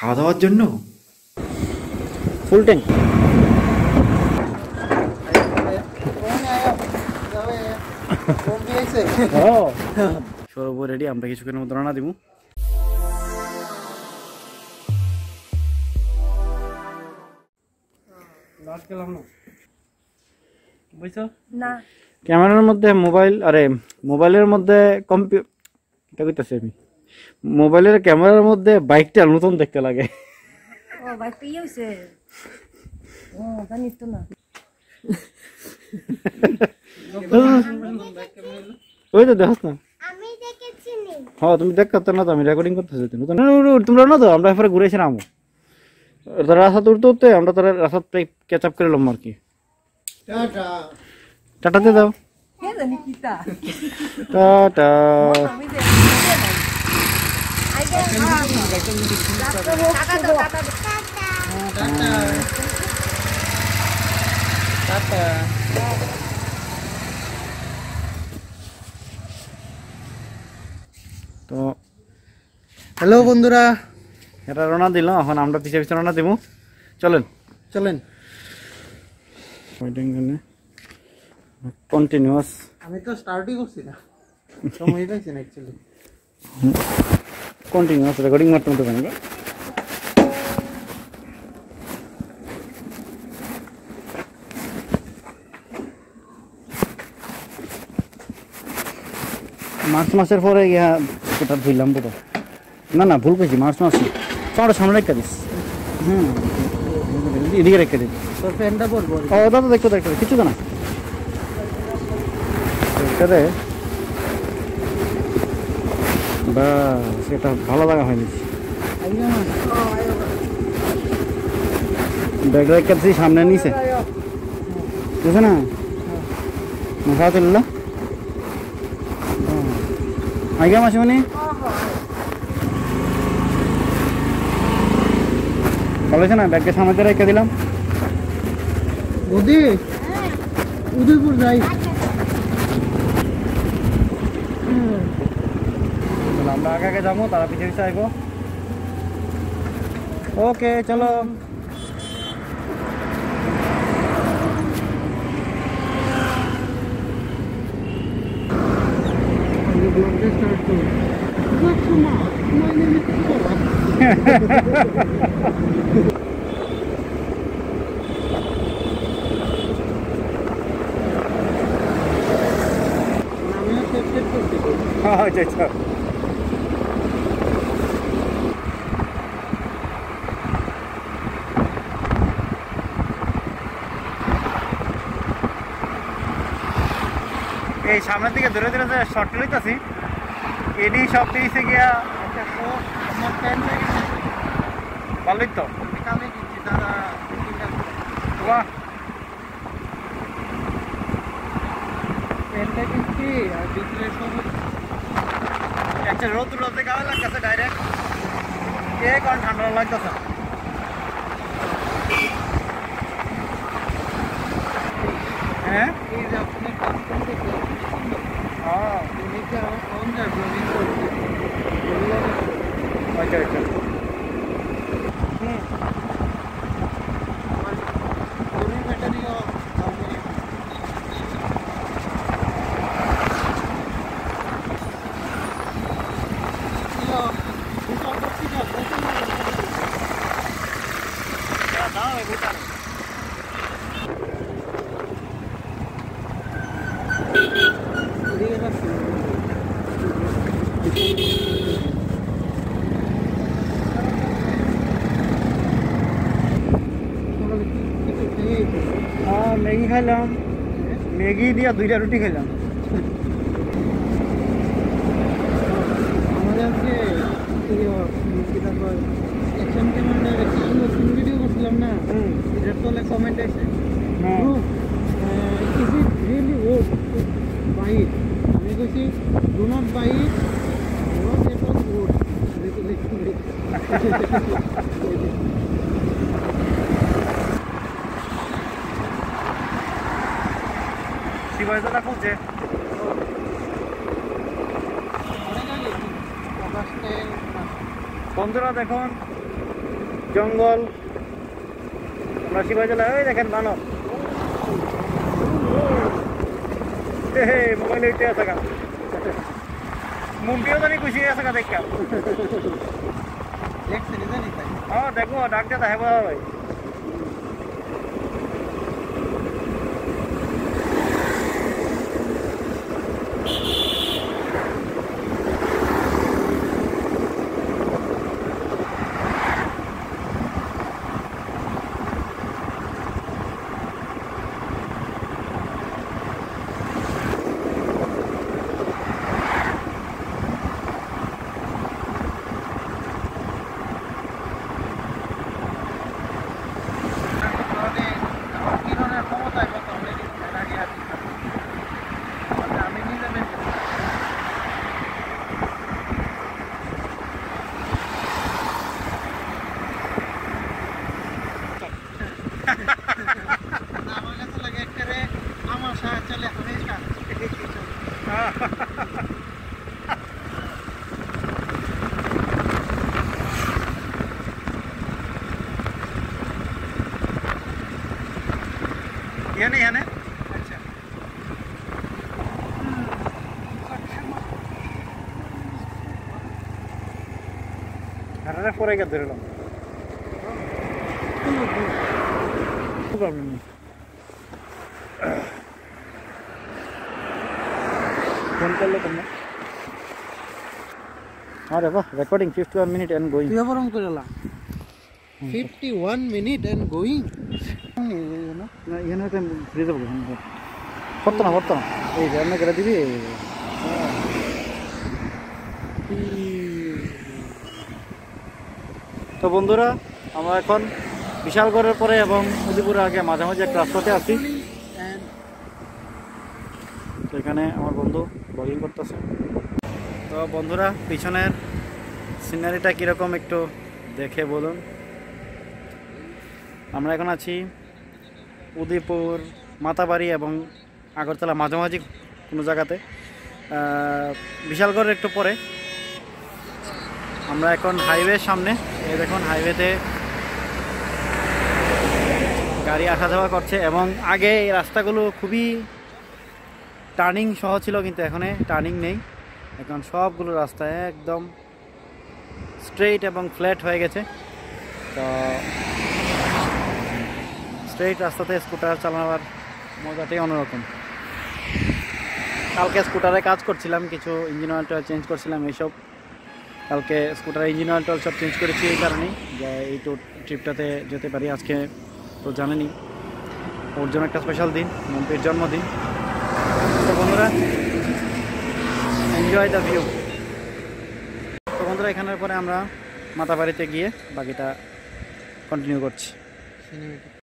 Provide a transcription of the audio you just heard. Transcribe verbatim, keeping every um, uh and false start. খাওয়া দাওয়ার জন্য ফুল ট্যাঙ্ক। সৌরভ রেডি, আমরা কিছুক্ষণের মতো রানা দিব। ক্যামেরার মধ্যে মোবাইল, আরে মোবাইলের মধ্যে কম্পিউটার কইতাছি আমি, মোবাইলের ক্যামেরার মধ্যে বাইকটা নতুন দেখতে লাগে। ও বাইকটা ই হইছে, ও জানি তো না, ওই তো দেখছ না, আমি দেখেছি নি। হ্যাঁ তুমি দেখছ না, তো আমি রেকর্ডিং করতেছি। তুমি তো তোমরা না, তো আমরা এরপরে ঘুরেছিলাম রাস্তা উঠতে উঠতে, আমরা তারা রাস্তা ক্যাচ আপ করে এলাম আর কি। টাটা টাটাতে দাও, টাটা। তো হ্যালো বন্ধুরা, এটা রওনা দিলাম, এখন আমরা পিছে পিছে রওনা দিব। চলেন চলেন, কন্টিনিউয়াস। আমি তো স্টার্টই করছি না, সময় পাইছি না অ্যাকচুয়ালি। কন্টিনিউয়াস রেকর্ডিং করতে হতো না। মার্চ মাসের পরে গিয়া কোথা ধুইলাম কোথাও, না না ভুল পেয়েছি, মার্চ মাসে তোমার সামনে রেখে দিস। হুম এদিকে রেখে দিস, দাদা দেখতে দেখতে কিছু তো না। সেটা ভালো লাগা হয়নি, ব্যাগ রেখে দিচ্ছি সামনে নিচে, বুঝছে না ভালো তুললো। আগে মাসে মানে ভালো আছে না, ব্যাগকে সামনে রেখে দিলাম। উদি উদয়পুর যাই, আমরা আগে আগে যাবো, তারা পিছিয়ে পিছিয়ে আসবো। ওকে চলো, এই সামনের দিকে ধরে ধরে শর্ট লইতেছি। এডি সব দিয়েছে গিয়া ভালোই তো, একটা রোদ রোদে গায়ে লাগতেছে ডাইরেক্ট, এ কোন ঠান্ডা লাগতেছে। হ্যাঁ খাইলাম ম্যাগি দিয়া দুইটা রুটি খাইলাম। দাদা খুঁজছে বন্ধুরা, দেখুন জঙ্গল নসিবাজলা ওই দেখেন বানর হে মোবাইল এইতে আছে কা মুম্বিও জানি খুশি আছে কা দেখা দেখছ নি জানি তাই हां দেখো ডাকতে তা হেবা ভাই नहीं है ना अच्छा हररा फोरे का धरलो कोई प्रॉब्लम नहीं फोन कर लो तुमने अरे वाह recording fifty-one minute and going ये परम करला fifty-one minute and going na yena tem freeze hobo kortona kortona ei janna kara dibi to bondhura amra ekhon bishal gorer pore ebong udipur age majhe majhe rastote achi to ekhane amar bondhu vlogging korteche to bondhura pichoner scenery ta ki rokom ekটু dekhe bolun আমরা এখন আছি উদয়পুর মাতাবাড়ি এবং আগরতলা মাঝামাঝি কোনো জায়গাতে বিশালগড়ের একটু পরে আমরা এখন হাইওয়ের সামনে এই দেখুন হাইওয়েতে গাড়ি আসা যাওয়া করছে এবং আগে এই রাস্তাগুলো খুবই টার্নিং সহ ছিল কিন্তু এখন টার্নিং নেই এখন সবগুলো রাস্তা একদম স্ট্রেইট এবং ফ্ল্যাট হয়ে গেছে তো स्ट्रेट रास्ते स्कूटार चालानोर मजाटाई अन्यरकम कालके स्कूटारे काज करछिलाम किछु इंजिन अयल टयल चेंज करछिलाम एसब कालके स्कूटारे इंजिन अयल टयल सब चेंज करेछि एई कारणे जे एई टूर ट्रिपटाते जेते पारि आजके तो जानेनी ओर जोन्नो एकटा स्पेशल दिन मम्पिर जन्मदिन तो बंधुरा एनजय द भिउ तो बंधुरा एखानेर परे आमरा माताबाड़ीते गिये बाकिटा कन्टिनिउ करछि